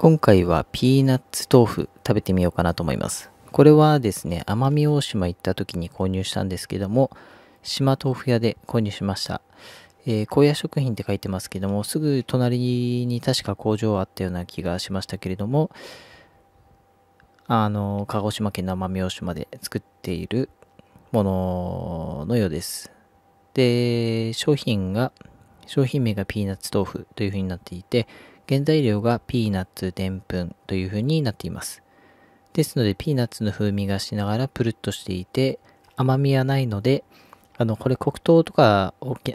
今回はピーナッツ豆腐食べてみようかなと思います。これはですね、奄美大島行った時に購入したんですけども、島豆腐屋で購入しました。高野食品って書いてますけども、すぐ隣に確か工場あったような気がしましたけれども、鹿児島県の奄美大島で作っているもののようです。で、商品名がピーナッツ豆腐というふうになっていて、原材料がピーナッツ、でんぷんというふうになっています。ですので、ピーナッツの風味がしながらプルッとしていて、甘みはないので、これ黒糖とか、沖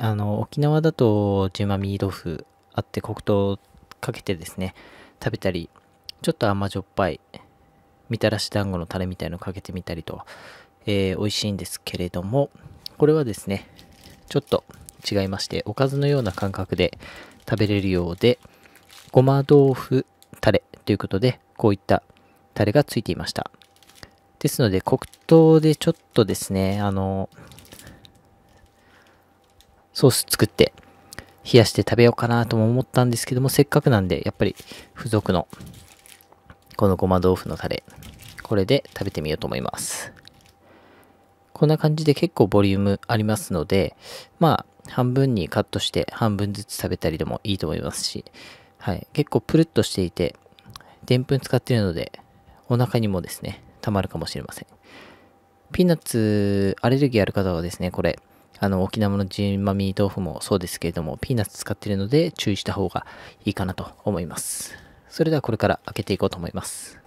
縄だとジュマミ豆腐あって黒糖かけてですね、食べたり、ちょっと甘じょっぱい、みたらし団子のタレみたいのかけてみたりと、美味しいんですけれども、これはですね、ちょっと違いまして、おかずのような感覚で食べれるようで、ごま豆腐タレということで、こういったタレがついていました。ですので、黒糖でちょっとですね、ソース作って冷やして食べようかなとも思ったんですけども、せっかくなんでやっぱり付属のこのごま豆腐のタレ、これで食べてみようと思います。こんな感じで結構ボリュームありますので、まあ半分にカットして半分ずつ食べたりでもいいと思いますし、はい、結構プルッとしていてでんぷん使っているのでお腹にもですねたまるかもしれません。ピーナッツアレルギーある方はですね、これ沖縄のジンマミ豆腐もそうですけれども、ピーナッツ使っているので注意した方がいいかなと思います。それではこれから開けていこうと思います。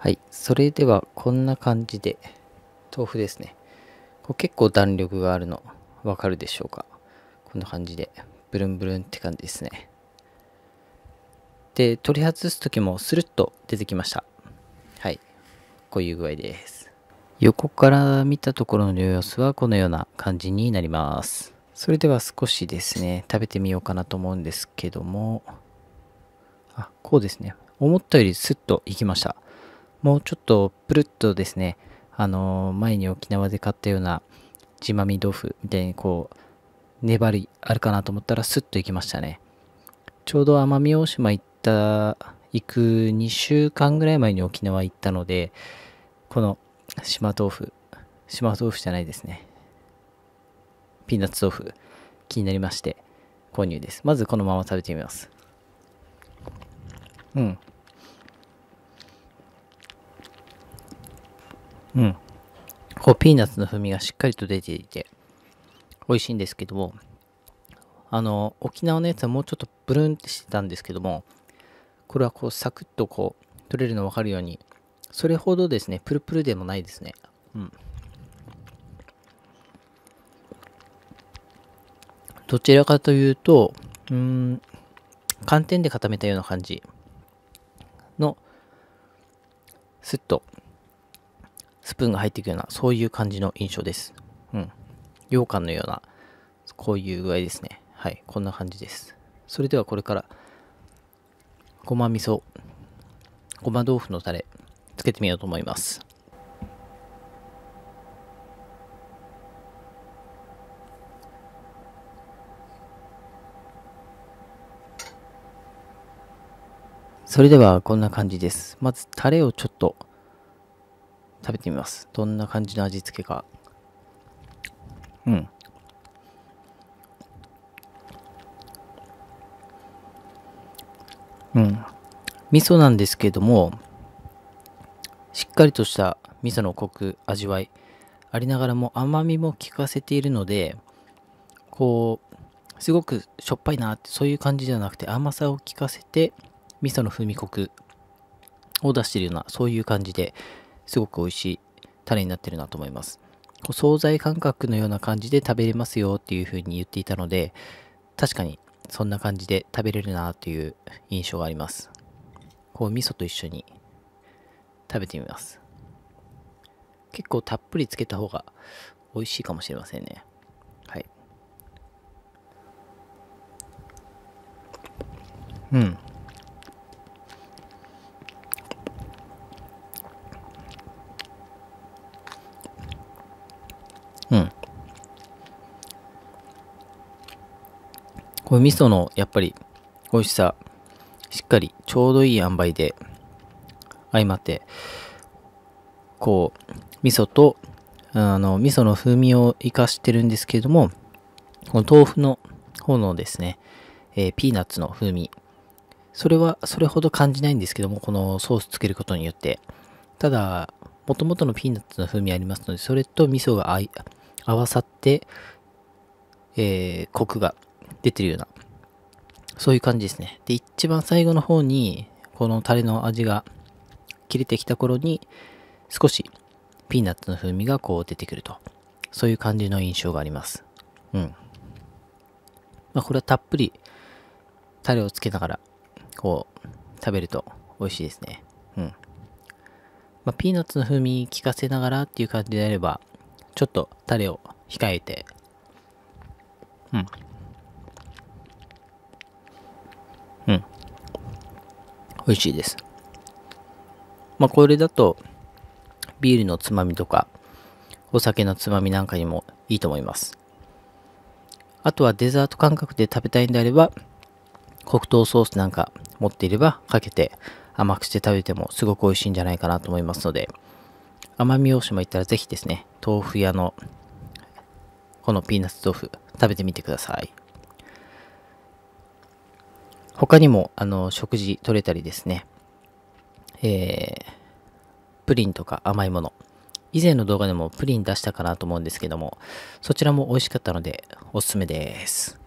はい、それではこんな感じで豆腐ですね。これ結構弾力があるのわかるでしょうか。こんな感じでブルンブルンって感じですね。で、取り外す時もスルッと出てきました。はい、こういう具合です。横から見たところの様子はこのような感じになります。それでは少しですね食べてみようかなと思うんですけども、こうですね、思ったよりスッといきました。もうちょっとプルッとですね、前に沖縄で買ったようなジマミ豆腐みたいにこう粘りあるかなと思ったらスッといきましたね。ちょうど奄美大島行く2週間ぐらい前に沖縄行ったので、このピーナッツ豆腐気になりまして購入です。まずこのまま食べてみます。こうピーナッツの風味がしっかりと出ていて美味しいんですけども、沖縄のやつはもうちょっとブルンってしてたんですけども、これはこうサクッとこう取れるの分かるように、それほどですねプルプルでもないですね。どちらかというと寒天で固めたような感じのスッとスプーンが入っていくような、そういう感じの印象です。羊羹のような、こういう具合ですね。はい、こんな感じです。それではこれから、ごま豆腐のタレ、つけてみようと思います。それではこんな感じです。まずタレをちょっと、食べてみます。どんな感じの味付けか。味噌なんですけども、しっかりとした味噌のコク、味わいありながらも甘みも効かせているので、こうすごくしょっぱいなってそういう感じではなくて、甘さを効かせて味噌の風味コクを出しているような、そういう感じですごく美味しいタレになってるなと思います。お惣菜感覚のような感じで食べれますよっていう風に言っていたので、確かにそんな感じで食べれるなという印象があります。こう味噌と一緒に食べてみます。結構たっぷりつけた方が美味しいかもしれませんね。はい。うん。うん。これ味噌のやっぱり美味しさ、しっかりちょうどいい塩梅で相まって、こう、味噌と、味噌の風味を生かしてるんですけれども、この豆腐の方のですね、ピーナッツの風味、それはそれほど感じないんですけども、このソースつけることによって、ただ、もともとのピーナッツの風味ありますので、それと味噌が合わさって、コクが出てるような、そういう感じですね。で、一番最後の方に、このタレの味が切れてきた頃に、少しピーナッツの風味がこう出てくると。そういう感じの印象があります。うん。まあ、これはたっぷりタレをつけながら、こう、食べると美味しいですね。うん。まあ、ピーナッツの風味効かせながらっていう感じであれば、ちょっとタレを控えて、うん。うん。美味しいです。まあ、これだと、ビールのつまみとか、お酒のつまみなんかにもいいと思います。あとはデザート感覚で食べたいんであれば、黒糖ソースなんか持っていればかけて甘くして食べてもすごく美味しいんじゃないかなと思いますので、奄美大島行ったらぜひですね、豆腐屋のこのピーナッツ豆腐食べてみてください。他にも食事取れたりですね、プリンとか甘いもの。以前の動画でもプリン出したかなと思うんですけども、そちらも美味しかったのでおすすめです。